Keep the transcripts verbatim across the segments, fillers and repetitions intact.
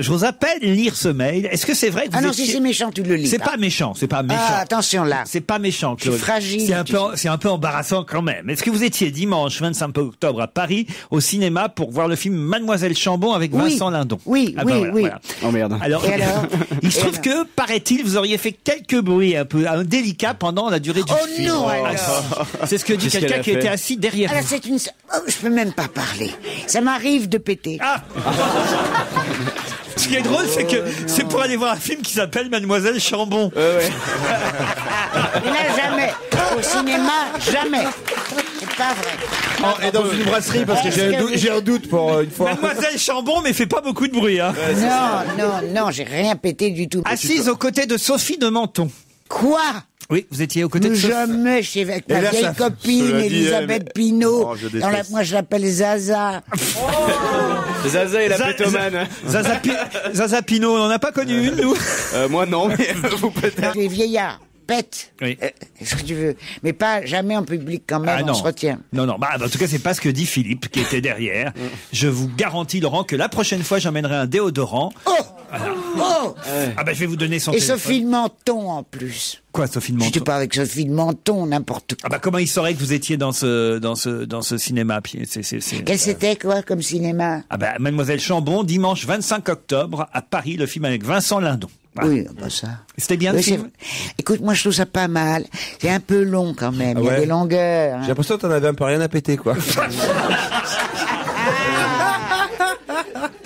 Je vous appelle lire ce mail. Est-ce que c'est vrai que vous Ah non, étiez... si c'est méchant, tu le lis. C'est pas méchant, c'est pas méchant. Ah, attention là. C'est pas méchant, Claude. C'est fragile. C'est un peu, c'est un peu embarrassant quand même. Est-ce que vous étiez dimanche vingt-cinq octobre à Paris, au cinéma, pour voir le film Mademoiselle Chambon avec oui. Vincent Lindon? Oui, ah oui, ben voilà, oui. Voilà. Oh merde. Alors, et alors il se trouve que, paraît-il, vous auriez fait quelques bruits un peu indélicats pendant la durée du oh film. Oh non alors. C'est ce que dit quelqu'un qui était assis derrière alors, vous. C'est une... oh, je peux même pas parler. Ça m'arrive de péter. Ah. Ce qui est drôle, c'est que oh, c'est pour aller voir un film qui s'appelle Mademoiselle Chambon. Euh, ouais. Là, jamais. Au cinéma, jamais. C'est pas vrai. Oh, et dans une brasserie, parce que j'ai un, dou vous... un doute pour euh, une fois. Mademoiselle Chambon, mais fait pas beaucoup de bruit. Hein. Ouais, non, non, non, j'ai rien pété du tout. Assise aux côtés de Sophie de Menton. Quoi ? Oui, vous étiez aux côtés de Sophie. Jamais, je suis avec ma vieille ça... copine, Elisabeth mais... Pinault. Oh, je dans la... Moi, je l'appelle Zaza. Oh Zaza et la pétomane. Zaza, Zaza Pinault, on n'en a pas connu une, nous. Euh, moi, non, mais vous peut-être. Les vieillards pètent. Oui. Euh, ce que tu veux. Mais pas jamais en public, quand même, ah, on se retient. Non, non, bah, en tout cas, c'est pas ce que dit Philippe, qui était derrière. Je vous garantis, Laurent, que la prochaine fois, j'emmènerai un déodorant. Oh alors, oh ouais. Ah ben, bah, je vais vous donner son Et téléphone. Sophie de Menton, en plus. Quoi, Sophie de Menton? Je te parle avec Sophie de Menton, n'importe quoi. Ah bah comment il saurait que vous étiez dans ce dans ce dans ce cinéma? Quel c'était quoi comme cinéma? Ah bah Mademoiselle Chambon, dimanche vingt-cinq octobre à Paris, le film avec Vincent Lindon. Voilà. Oui, bah ça. C'était bien oui, le film. Écoute, moi je trouve ça pas mal. C'est un peu long quand même. Ah ouais. Il y a des longueurs. Hein. J'ai l'impression que t'en avais un peu rien à péter quoi.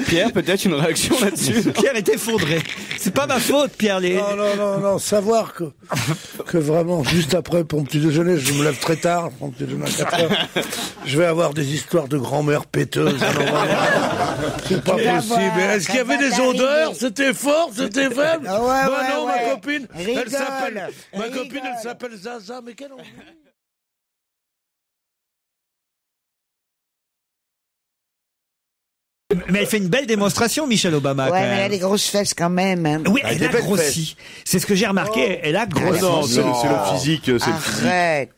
Pierre, peut-être une réaction là-dessus. Pierre est effondré. C'est pas ma faute, Pierre. Les... Non, non, non, non. Savoir que, que vraiment, juste après, pour mon petit déjeuner, je me lève très tard, pour mon petit déjeuner à quatre heures, je vais avoir des histoires de grand-mère péteuse. C'est pas possible. Est-ce qu'il y avait des odeurs? C'était fort? C'était faible? Ah ouais, non, ouais, non, ouais. Ma copine, rigole, elle s'appelle, ma copine, elle s'appelle Zaza, mais quel nom? Mais elle fait une belle démonstration, Michelle Obama. Ouais, quand même. Mais elle a des grosses fesses quand même. Hein. Oui, elle, elle a grossi. C'est ce que j'ai remarqué. Oh. Elle a grossi. Non, c'est le physique. C'est le physique.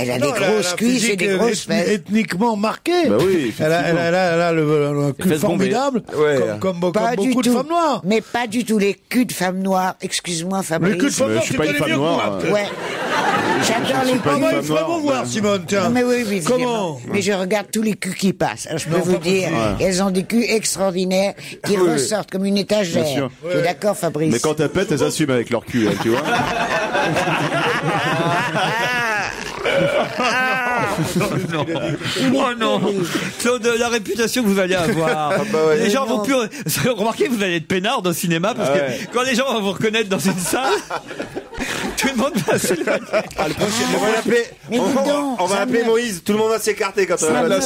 Elle a non, des grosses cuisses et des grosses fesses. Ethniquement marquées. Bah oui, elle a, elle a, elle a, elle a le, le, le cul formidable, ouais, comme, comme, comme beaucoup tout. De femmes noires. Mais pas du tout les culs de femmes noires. Excuse-moi, Fabrice. Les culs de femmes noires, je suis pas une femme noire. Ouais. J'adore les culs. Il faut vraiment voir, Simone, tiens. Mais oui, oui. Comment? Mais je regarde tous les culs qui passent. Alors, je peux vous dire, elles ont des culs extraordinaires qui ressortent comme une étagère. T'es d'accord, Fabrice? Mais quand elles pètent, elles assument avec leur cul, tu vois. Ah non. Oh non, Claude, la réputation que vous allez avoir. Ah bah ouais. Les gens vont plus. Remarquez, vous allez être peinard dans le cinéma parce que ah ouais. Quand les gens vont vous reconnaître dans une salle, tout le monde va se lever. Ah, le prochain, on va l'appeler. On, on va appeler Moïse. Tout le monde va s'écarter quand ça euh, la,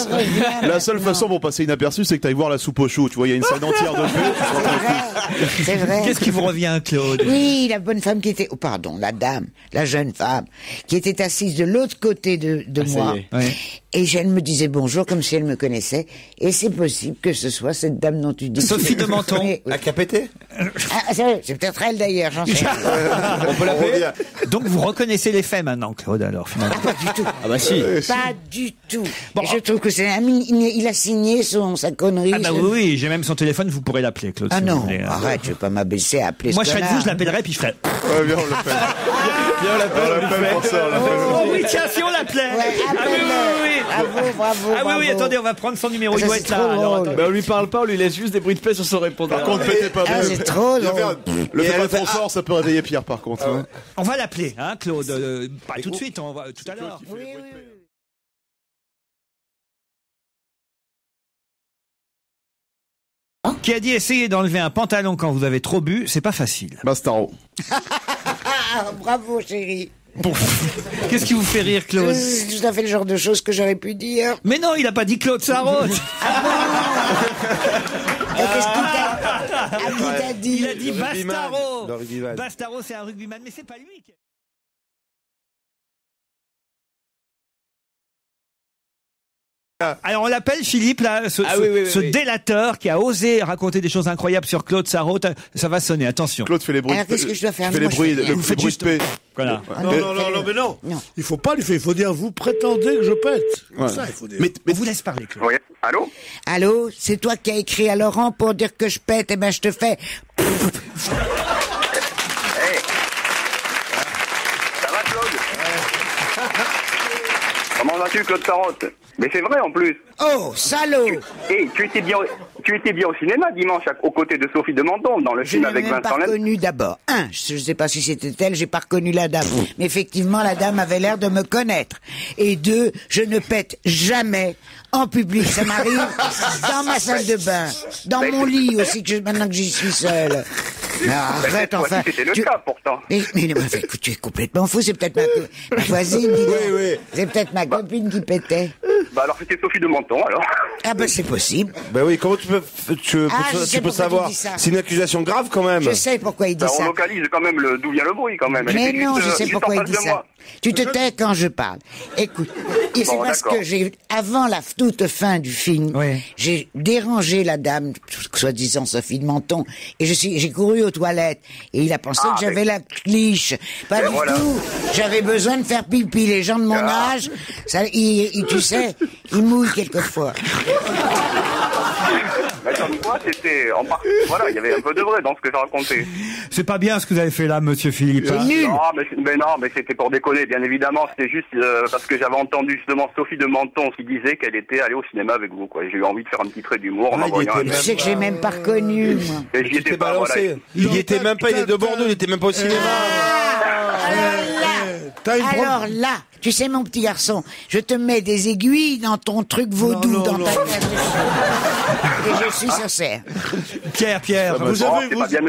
la seule façon pour passer inaperçu, c'est que t'ailles voir la soupe aux choux. Tu vois, il y a une salle entière de choux. C'est vrai. Qu'est-ce qui vous revient, Claude? Oui, la bonne femme qui était. Oh, pardon, la dame, la jeune femme qui était assise de l'autre côté de, de ah, moi. Ouais. Et elle me disait bonjour comme si elle me connaissait. Et c'est possible que ce soit cette dame dont tu dis. Sophie de Menton. Oui. À Capété. Ah, c'est peut-être elle d'ailleurs, j'en sais. On peut l'appeler. Donc vous reconnaissez les faits maintenant, Claude, alors finalement. Ah, pas du tout. Ah bah si. Euh, pas si. Du tout. Bon, je trouve que c'est un... Il a signé son, sa connerie. Ah bah oui, oui. J'ai même son téléphone, vous pourrez l'appeler, Claude. Ah si non, arrête, je vais pas m'abaisser à appeler. Moi je serais de vous, je l'appellerai, puis je ferai... Ouais, viens, on l'appelle. Viens, on l'appelle, on l'appelle. Oh oui, tiens, si on l'appelait. Ouais, ah oui, oui, oui. Bravo, bravo, ah bravo. Oui, oui, attendez, on va prendre son numéro, ça, il doit être là. Alors, bah, on lui parle pas, on lui laisse juste des bruits de paix sur son répondeur. Par contre, pétez pas. Ah, c'est trop drôle. Le fait qu'on sort, ça peut réveiller Pierre, par contre. On va l'appeler, hein, Claude. Euh, pas tout de suite, on va, tout à l'heure. Oui, oui, oui. Qui a dit essayer d'enlever un pantalon quand vous avez trop bu, c'est pas facile. Bastaro. Bravo, chérie. Bon. Qu'est-ce qui vous fait rire, Claude? C'est tout à fait le genre de choses que j'aurais pu dire. Mais non, il a pas dit Claude Sarraute. Ah bon. Et qu'est-ce qu'il t'a ah, il a dit, il a dit Bastaro. Bastaro, c'est un rugbyman, mais c'est pas lui. Qui... Alors on l'appelle Philippe, là, ce, ah, ce, oui, oui, ce oui. délateur qui a osé raconter des choses incroyables sur Claude Sarraute. Ça va sonner, attention. Claude fait les bruits. Alors qu'est-ce que je dois faire? Je fais les bruits, le bruit de paix. Voilà. Ah, non, non, non, non, non, mais non. non. Il faut pas lui faire, il faut dire vous prétendez que je pète. Voilà. Ça, il faut dire. Mais, mais on vous laisse parler, Claude. Oui. Allô? Allô? C'est toi qui as écrit à Laurent pour dire que je pète, et ben je te fais... Hey. Ça va, Claude? Ouais. Comment vas-tu, Claude Sarraute? Mais c'est vrai, en plus. Oh, salaud! Tu, hey, tu, étais bien, tu étais bien au cinéma dimanche, à, aux côtés de Sophie de Menton, dans le je film avec Vincent Lindon. Je n'ai pas reconnu d'abord. Un, je ne sais pas si c'était elle, j'ai pas reconnu la dame. Mais effectivement, la dame avait l'air de me connaître. Et deux, je ne pète jamais en public. Ça m'arrive dans ma salle de bain, dans mon lit aussi, que je, maintenant que j'y suis seule. Non, arrête, enfin. C'était le tu... cas, pourtant. Mais, mais, mais, mais écoute, tu es complètement fou, c'est peut-être ma, ma voisine, oui, oui. C'est peut-être ma bah. copine qui pétait. Bah alors c'était Sophie de Menton alors. Ah bah c'est possible. Bah oui, comment tu peux tu, ah, tu, tu peux savoir? C'est une accusation grave quand même. Je sais pourquoi il dit bah, ça. On localise quand même d'où vient le bruit quand même. Elle mais non, juste, je sais pourquoi il dit ça. Moi. Tu te tais quand je parle. Écoute, et c'est bon, parce que j'ai avant la toute fin du film, oui. j'ai dérangé la dame, soi-disant Sophie de Menton, et je suis j'ai couru aux toilettes et il a pensé ah, que j'avais mais... la cliche. Pas et du voilà. tout. J'avais besoin de faire pipi. Les gens de mon ah. âge, ça, il, il, tu sais. Il mouille quelquefois. Mais comme quoi, c'était en partie. Voilà, il y avait un peu de vrai dans ce que j'ai raconté. C'est pas bien ce que vous avez fait là, monsieur Philippe. C'est nul. Non, mais, mais non, mais c'était pour déconner, bien évidemment. C'était juste euh, parce que j'avais entendu justement Sophie de Menton qui disait qu'elle était allée au cinéma avec vous, quoi. J'ai eu envie de faire un petit trait d'humour ah, en envoyant un. Tu sais que j'ai même pas reconnu, moi. Et j'y étais pas, voilà. Il y était même pas, il est de Bordeaux, il était même pas au cinéma. Alors là, tu sais mon petit garçon, je te mets des aiguilles dans ton truc vaudou, non, non, dans non. ta tête. Et je suis sincère. Pierre, Pierre, vous, bon, avez, vous, bien...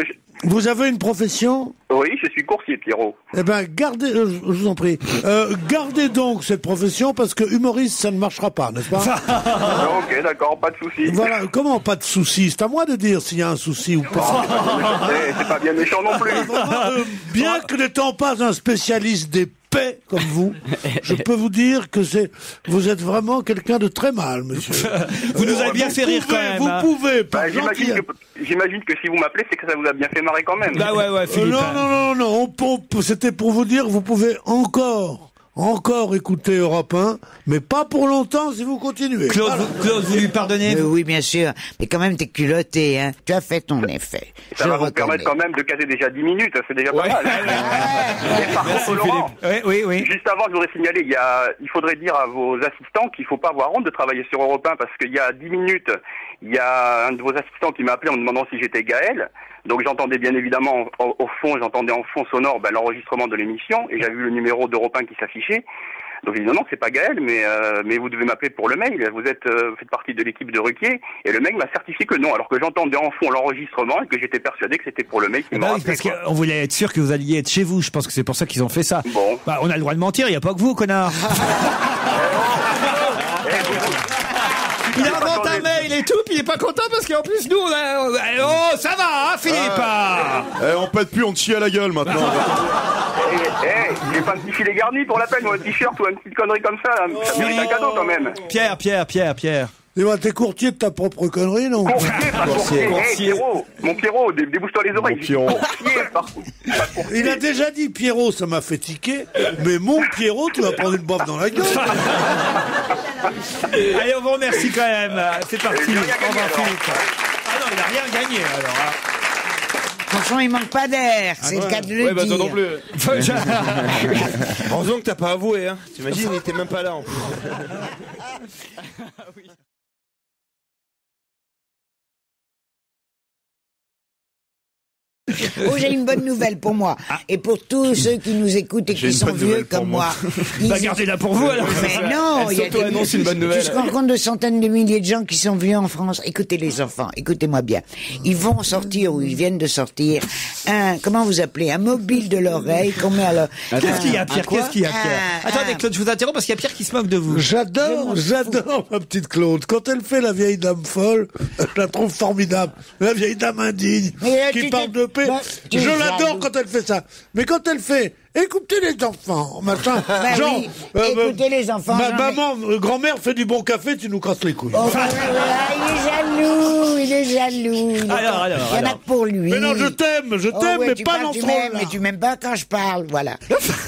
vous avez une profession? Oui, je suis coursier, Pierrot. Eh ben, gardez, euh, je vous en prie, euh, gardez donc cette profession parce que humoriste, ça ne marchera pas, n'est-ce pas? Ok, d'accord, pas de souci. Voilà, comment pas de souci? C'est à moi de dire s'il y a un souci ou pas. Oh, c'est pas bien méchant non plus. Euh, bien que n'étant pas un spécialiste des comme vous, je peux vous dire que c'est, vous êtes vraiment quelqu'un de très mal, monsieur. Vous nous avez bien fait rire quand même. Vous pouvez, pas gentil. J'imagine que si vous m'appelez, c'est que ça vous a bien fait marrer quand même. Bah ouais, ouais, Philippe. Non, non, non, non, c'était pour vous dire, vous pouvez encore, encore écouter Europe un, mais pas pour longtemps si vous continuez. Claude, Claude, vous lui pardonnez? Oui, bien sûr, mais quand même t'es culotté, hein. Tu as fait ton effet. Ça va vous permettre quand même de caser déjà dix minutes, c'est déjà pas mal. Par contre, Laurent, juste avant, je voudrais signaler, il y a, il faudrait dire à vos assistants qu'il faut pas avoir honte de travailler sur Europe un, parce qu'il y a dix minutes, il y a un de vos assistants qui m'a appelé en me demandant si j'étais Gaël. Donc j'entendais bien évidemment au, au fond, j'entendais en fond sonore ben, l'enregistrement de l'émission et j'avais vu le numéro d'Europe un qui s'affichait. Donc j'ai dit non, non, c'est pas Gaël, mais euh, mais vous devez m'appeler pour le mail. Vous êtes euh, vous faites partie de l'équipe de Ruquier et le mec m'a certifié que non, alors que j'entendais en fond l'enregistrement et que j'étais persuadé que c'était pour le mail qui m'a appelé. Parce qu'on voulait être sûr que vous alliez être chez vous. Je pense que c'est pour ça qu'ils ont fait ça. Bon, bah, on a le droit de mentir. Il n'y a pas que vous, connard. Il invente un mail et tout, puis il est pas content parce qu'en plus nous, on a... oh ça va, hein, Philippe. Ah, eh, on pète plus, on te chie à la gueule maintenant. Eh, eh, j'ai pas un petit filet garni pour la peine, ou un t-shirt ou une petite connerie comme ça. Là. Ça mérite un cadeau quand même. Pierre, Pierre, Pierre, Pierre. Dis-moi, t'es courtier de ta propre connerie, non? Courtier, pas courtier. Courtier. Hey, Pierrot, mon Pierrot, débouche-toi les oreilles. Mon courtier, par... pas courtier. Il a déjà dit Pierrot, ça m'a fait tiquer, mais mon Pierrot, tu vas prendre une baffe dans la gueule. Allez, on vous remercie quand même. C'est parti. Il a rien gagné, alors. Ah non, il n'a rien gagné, alors. Hein. Franchement, il manque pas d'air, c'est ah ouais. le cas de le ouais, bah, dire. Non plus. Heureusement que t'as pas avoué, hein. T'imagines, il était même pas là en plus. Oh, j'ai une bonne nouvelle pour moi ah. et pour tous ceux qui nous écoutent et qui sont vieux comme moi. Ils... Bah gardez-la pour vous alors. Mais non, il y a des... une bonne nouvelle. Je me rends compte de centaines de milliers de gens qui sont vieux en France. Écoutez les enfants, écoutez-moi bien. Ils vont sortir ou ils viennent de sortir un, comment vous appelez, un mobile de l'oreille qu'on met à leur... Qu'est-ce qu'il y a, Pierre? Qu'est-ce qu'il y a, Pierre? un, Attendez, Claude, je vous interromps parce qu'il y a Pierre qui se moque de vous. J'adore, j'adore ma petite Claude. Quand elle fait la vieille dame folle, je la trouve formidable. La vieille dame indigne, là, qui parle de paix. Je l'adore quand elle fait ça. Mais quand elle fait écoutez les enfants, machin. Bah genre, oui. euh, écoutez euh, les enfants. Ma maman, mais... grand-mère fait du bon café, tu nous crasses les couilles. Oh, ah, il est jaloux, il est jaloux. Il, alors, alors, il y en alors. a que pour lui. Mais non, je t'aime, je oh, t'aime, ouais, mais pas dans ce rôle-là. Mais tu m'aimes pas quand je parle, voilà.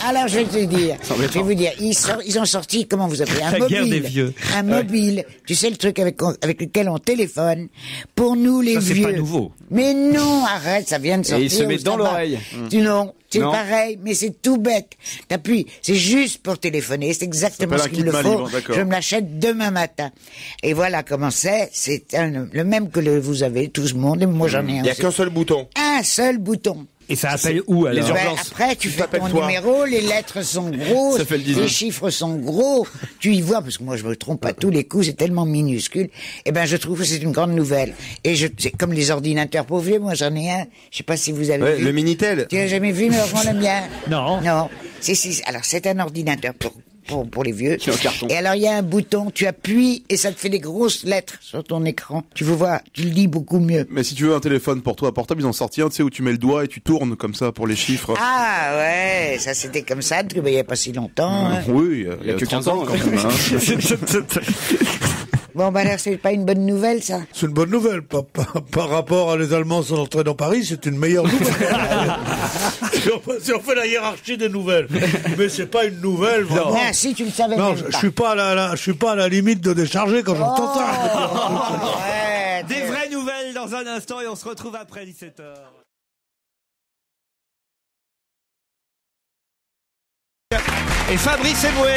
Alors je vais te dire, je vais vous dire, ils, sort, ils ont sorti, comment vous appelez, un la mobile. Des vieux. Un mobile, ouais. Tu sais le truc avec, avec lequel on téléphone, pour nous les ça, vieux. Ça c'est pas nouveau. Mais non, arrête, ça vient de sortir. Et il se met dans l'oreille. Tu non. C'est pareil, mais c'est tout bête. T'appuies, c'est juste pour téléphoner, c'est exactement ce qu'il me faut. Je me l'achète demain matin. Et voilà comment c'est, c'est le même que le, vous avez, tout ce monde, et moi j'en ai un. Il n'y a qu'un seul bouton. Un seul bouton. Et ça appelle où alors? Les urgences. Ben, après, tu fais ton toi. numéro, les lettres sont grosses, le les chiffres sont gros, tu y vois, parce que moi je me trompe à tous les coups, c'est tellement minuscule. Eh ben, je trouve que c'est une grande nouvelle. Et je, c'est comme les ordinateurs pauvres, moi j'en ai un, je sais pas si vous avez ouais, vu. Le Minitel. Tu l'as jamais vu, mais on l'aime bien. Non. Non. Si, si, alors c'est un ordinateur pour... Pour, pour les vieux. Et alors il y a un bouton, tu appuies et ça te fait des grosses lettres sur ton écran. Tu vois, tu le lis beaucoup mieux. Mais si tu veux un téléphone pour toi portable, ils ont sorti un, tu sais, où tu mets le doigt et tu tournes comme ça pour les chiffres. Ah ouais, ça c'était comme ça, il n'y a pas si longtemps. Mmh, hein. Oui, il y a que trente ans quand même. Hein. Bon, bah là, c'est pas une bonne nouvelle, ça. C'est une bonne nouvelle. Par, par, par rapport à les Allemands sont entrés dans Paris, c'est une meilleure nouvelle. Si, on, si on fait la hiérarchie des nouvelles. Mais c'est pas une nouvelle, vraiment. Non, si, tu le savais non, même pas. Je suis pas à la, la, je suis pas à la limite de décharger quand j'entends oh, ça. Ouais, des vraies nouvelles dans un instant et on se retrouve après dix-sept heures. Et Fabrice Éboué.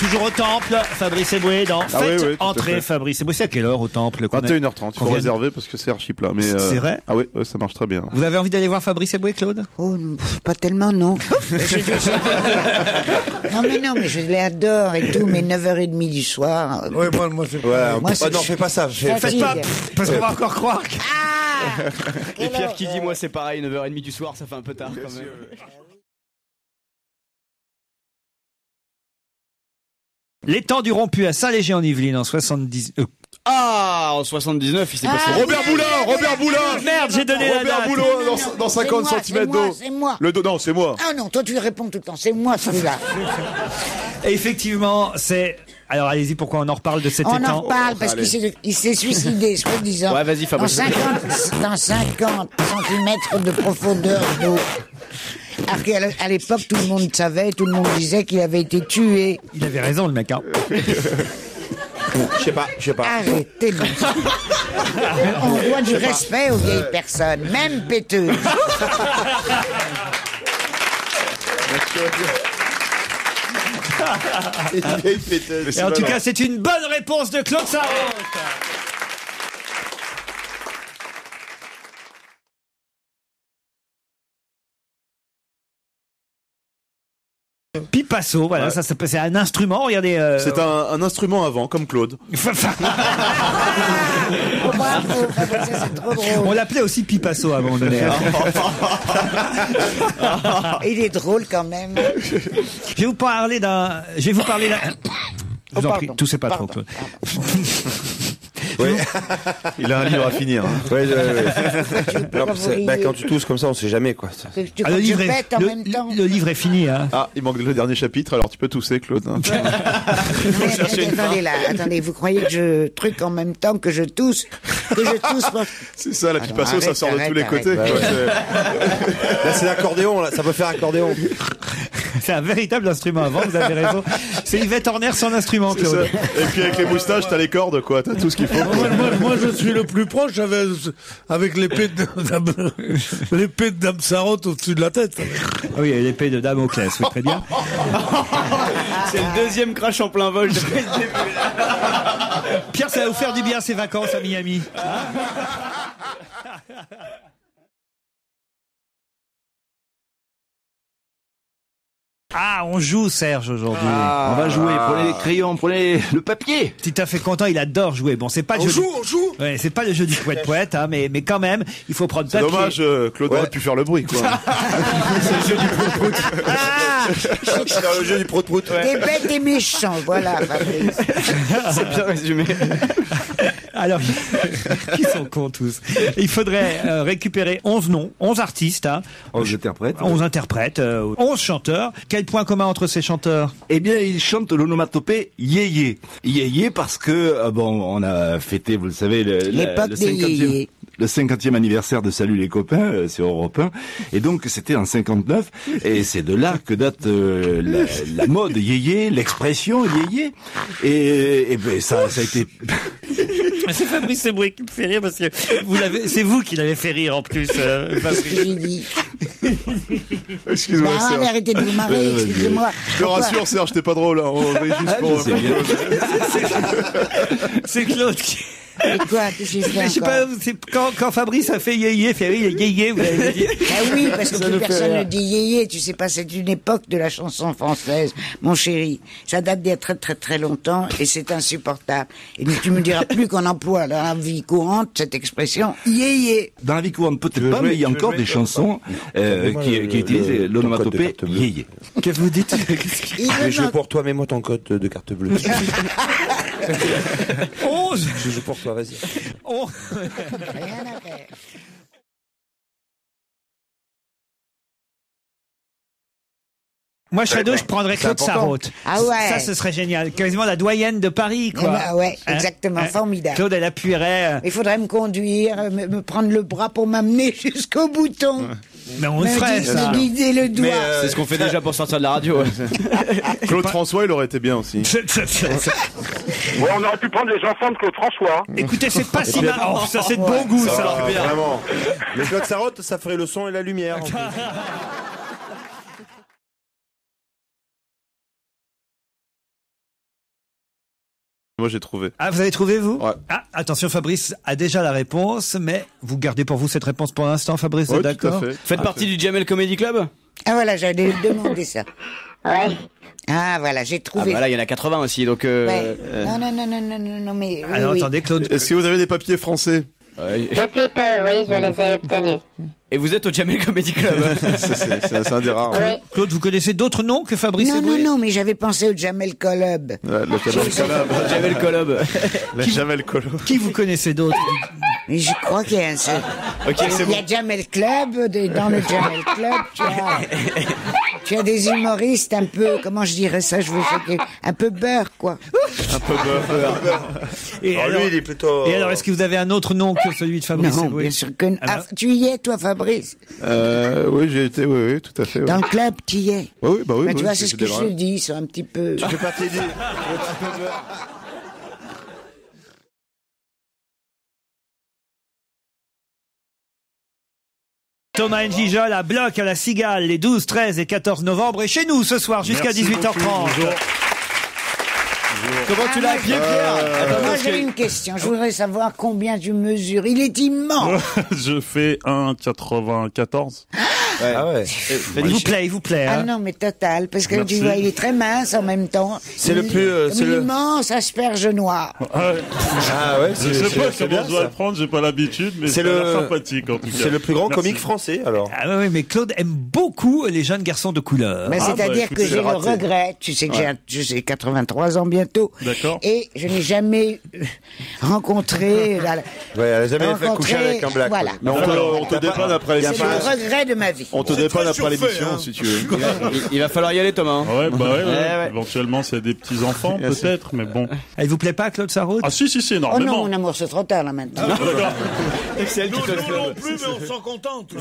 Toujours au Temple, Fabrice Éboué dans ah Faites oui, oui, entrer Fabrice Éboué. C'est à quelle heure au Temple? vingt et une heures trente, il faut réserver parce que c'est archi plat. C'est euh... vrai? Ah oui, ça marche très bien. Vous avez envie d'aller voir Fabrice Éboué, Claude? Oh, pas tellement, non. Non, mais non, mais je les adore et tout, mais neuf heures trente du soir. Oui, moi, moi, c'est voilà, moi, pas... Non, fais pas ça. Faites pas, parce qu'on va encore croire que... Ah et Pierre qui dit, moi, c'est pareil, neuf heures trente du soir, ça fait un peu tard quand même. Les temps du rompu à Saint-Léger-en-Yvelines en soixante-dix... Euh... Ah, en soixante-dix-neuf, il s'est ah, passé... Robert Boulard, Robert Boulard. Merde, j'ai donné Robert la date. Robert Boulard, non, dans, dans cinquante centimètres d'eau. C'est moi, le dos, non, c'est moi. Ah non, toi, tu réponds tout le temps. C'est moi, celui-là. Effectivement, c'est... Alors, allez-y, pourquoi on en reparle de cet on étang? On en reparle parce qu'il s'est suicidé, soi-disant. Ouais, vas-y, Fabrice. Dans cinquante centimètres de profondeur d'eau. Alors qu'à l'époque, tout le monde savait, tout le monde disait qu'il avait été tué. Il avait raison, le mec, hein. Je sais pas, je sais pas. Arrêtez le On doit du respect pas. aux vieilles personnes, même péteuses. Et en tout cas, c'est une bonne réponse de Claude Sarraute. Pipasso, voilà, ouais. ça, ça c'est un instrument, regardez. Euh... C'est un, un instrument avant, comme Claude. On l'appelait aussi Pipasso avant, on donnait. Il est drôle quand même. Je vais vous parler d'un. Je vais vous parler d'un. Je vous en prie, tout c'est pas pardon. trop. Oui. Il a un livre à finir. Hein. Oui, oui, oui. Non, bah, quand tu tousses comme ça, on sait jamais quoi. Ah, le, livre est, en le, même temps. le livre est fini. Hein. Ah, il manque le dernier chapitre, alors tu peux tousser, Claude. Hein. Mais, attendez, attendez, là, attendez, vous croyez que je truc en même temps que je tousse, que je tousse pour... C'est ça, la pipasso, arrête, ça sort arrête, de tous arrête, les côtés. Arrête, bah, ouais. Là, c'est l'accordéon, ça peut faire accordéon. C'est un véritable instrument avant, vous avez raison. C'est Yvette Horner sans instrument, Claude. Et puis avec les moustaches, t'as les cordes, quoi, t'as tout ce qu'il faut. Moi, moi, moi, je suis le plus proche avec, avec l'épée de Dame Sarraute au-dessus de la tête. Oui, l'épée de Dame Oclès, oui, très bien. C'est le deuxième crash en plein vol. Pierre, ça va vous faire du bien ces vacances à Miami. Ah, on joue, Serge, aujourd'hui. Ah, on va jouer. Prenez les crayons, prenez le papier. Si t'as fait content, il adore jouer. Bon, c'est pas le on jeu. Joue, du... On joue, on joue. Ouais, c'est pas le jeu du poète-poète, hein, mais, mais quand même, il faut prendre papier. Dommage, euh, Claude ouais. aurait pu faire le bruit, quoi. C'est le jeu du prout-prout. Ah, c'est le jeu du prout-prout. Ouais. Des bêtes et méchants, voilà, Fabrice. C'est bien résumé. Alors, qui sont cons tous. Il faudrait euh, récupérer onze noms, onze artistes. Hein. onze interprètes. onze ouais. interprètes, euh, onze chanteurs. Quel point commun entre ces chanteurs? Eh bien, ils chantent l'onomatopée yéyé. Yéyé parce que, euh, bon, on a fêté, vous le savez, le, la, le cinquantième. Le cinquantième anniversaire de Salut les copains, euh, c'est Europe un. Et donc, c'était en cinquante-neuf. Et c'est de là que date euh, la, la mode yéyé, l'expression yéyé. Et, et ben, ça, ça a été... C'est Fabrice Éboué qui me fait rire parce que vous l'avez, c'est vous qui l'avez fait rire en plus, euh, Fabrice. Excuse-moi, Serge. Arrêtez de vous marrer, excusez-moi. Je te rassure, Serge, t'es pas drôle. Hein. On rit juste ah, pour... C'est Claude qui... Et quoi, que j'ai fait je sais pas, quand, quand Fabrice a fait yéyé, Ferry, yéyé, vous l'avez dit. Ah oui, parce que plus personne ne dit yéyé, tu sais pas, c'est une époque de la chanson française, mon chéri. Ça date d'il y a très très très longtemps et c'est insupportable. Et tu me diras plus qu'on emploie dans la vie courante cette expression yéyé. Dans la vie courante, peut-être pas, mais il y a encore des chansons euh, qui, qui utilisent l'onomatopée yéyé. Qu'est-ce que vous dites? Je joue pour toi, mets-moi ton code de carte bleue. onze Je joue pour toi, vas-y. onze Rien à faire. Moi, Shadow, je prendrais Claude Sarraute. Ah ouais. Ça, ce serait génial. Quasiment la doyenne de Paris, quoi. Ah ouais, exactement. Hein? Formidable. Claude, elle appuierait. Il faudrait me conduire, me, me prendre le bras pour m'amener jusqu'au bouton. Ouais. Mais on le ferait, ça. Guider le doigt. Euh, C'est ce qu'on fait déjà pour sortir de la radio. Claude François, il aurait été bien aussi. Ouais, on aurait pu prendre les enfants de Claude François. Écoutez, c'est pas si mal. Oh, ça, c'est de bon goût, ça. ça. Bien. Vraiment. Mais Claude Sarraute, ça ferait le son et la lumière. En fait. Moi, j'ai trouvé. Ah, vous avez trouvé, vous? Ouais. Ah, attention, Fabrice a déjà la réponse, mais vous gardez pour vous cette réponse pour l'instant, Fabrice, ouais, d'accord? Faites partie du Jamel Comedy Club? Ah, voilà, j'allais demander ça. Ouais. Ah, voilà, j'ai trouvé. Ah, voilà, il y en a quatre-vingts aussi, donc... Euh, ouais. euh... Non, non, non, non, non, non, non, mais... Oui, alors, oui. Attendez, Claude... Est-ce que vous avez des papiers français? Oui, je les ai obtenus. Et vous êtes au Jamel Comedy Club. C'est un des rares. Ouais. Claude, vous connaissez d'autres noms que Fabrice Éboué? Non, non, non, mais j'avais pensé au Jamel Club. Ouais, le Jamel Club. Le Jamel Club. Le Jamel Club. Qui vous connaissez d'autres? Mais je crois qu'il y a un seul. Okay, il y a bon. Jamel Club, de, dans le Jamel Club, tu as, tu as des humoristes un peu, comment je dirais ça, je veux choquer, un peu beurre, quoi. Un peu beurre. Et alors, alors, lui, il est plutôt... Et alors, est-ce que vous avez un autre nom que celui de Fabrice? Non, bien sûr que... Ah, tu y es, toi, Fabrice? Euh, oui, j'ai été, oui, oui, tout à fait. Ouais. Dans le club, tu y es. Oui, oui, bah oui. Bah, tu oui, vois, c'est ce que je te dis, ils sont un petit peu... Tu peux pas t'aider. Thomas Ngijol à Bloc, à La Cigale, les douze, treize et quatorze novembre. Et chez nous, ce soir, jusqu'à dix-huit heures trente. Bonjour. Comment ah tu l'as appelé, Pierre? euh... Moi, j'ai une question. Je voudrais savoir combien tu mesures. Il est immense. Je fais un mètre quatre-vingt-quatorze. Ouais. Ah ouais. Il vous plaît, il vous plaît. Ah hein. Non, mais total, parce que merci. Tu vois, il est très mince en même temps. C'est le plus... Euh, c'est l'immense le... asperge noire. Ah ouais, ah ouais je sais pas comment je dois le prendre, j'ai pas l'habitude, mais c'est le... sympathique en tout cas. C'est le plus grand merci. Comique français, alors. Ah ouais, mais Claude aime beaucoup les jeunes garçons de couleur. Bah, c'est-à-dire ah bah, que j'ai le regret, tu sais que ouais. j'ai quatre-vingt-trois ans bientôt, et je n'ai jamais rencontré... La... Ouais, elle n'a jamais fait coucher avec un black. Voilà. On te dépanne après les images. C'est le regret de ma vie. On te dépanne après l'émission, hein. Si tu veux. Il va, il, il va falloir y aller, Thomas. Hein. Ouais, bah ouais, ouais. Ouais, ouais. Éventuellement, c'est des petits enfants, peut-être, mais bon. Elle vous plaît pas, Claude Sarraute? Ah si, si, si, énormément. Oh non, mon amour, c'est trop tard là maintenant. Ah, bah, c'est elle nous, qui nous, nous non plus, mais on s'en contente.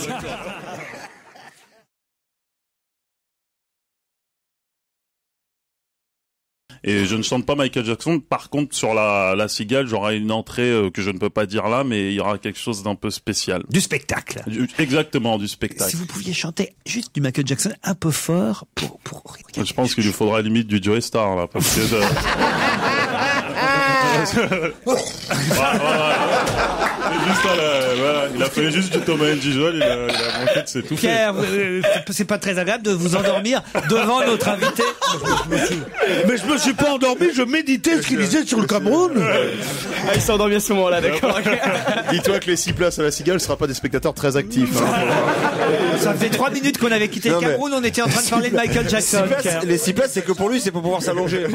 Et je ne chante pas Michael Jackson. Par contre, sur la, la Cigale, j'aurai une entrée euh, que je ne peux pas dire là, mais il y aura quelque chose d'un peu spécial. Du spectacle. Du, exactement, du spectacle. Si vous pouviez chanter juste du Michael Jackson un peu fort pour... pour... Je pense qu'il lui faudra à la limite du Joey Star, là, parce que... Euh... ouais, ouais, ouais. Juste, euh, voilà, il a fallu juste du Thomas Ngijol, il a, il a manqué de s'étouffer. Pierre, euh, c'est pas très agréable de vous endormir devant notre invité. Mais je me suis pas endormi, je méditais ce qu'il disait sur le Cameroun. Ah, il s'est endormi à ce moment-là, d'accord. Dis-toi que les six places à La Cigale ne sera pas des spectateurs très actifs. Hein. Ça fait trois minutes qu'on avait quitté non, le Cameroun, on était en train de parler de Michael Jackson. Six places, les six places, c'est que pour lui, c'est pour pouvoir s'allonger.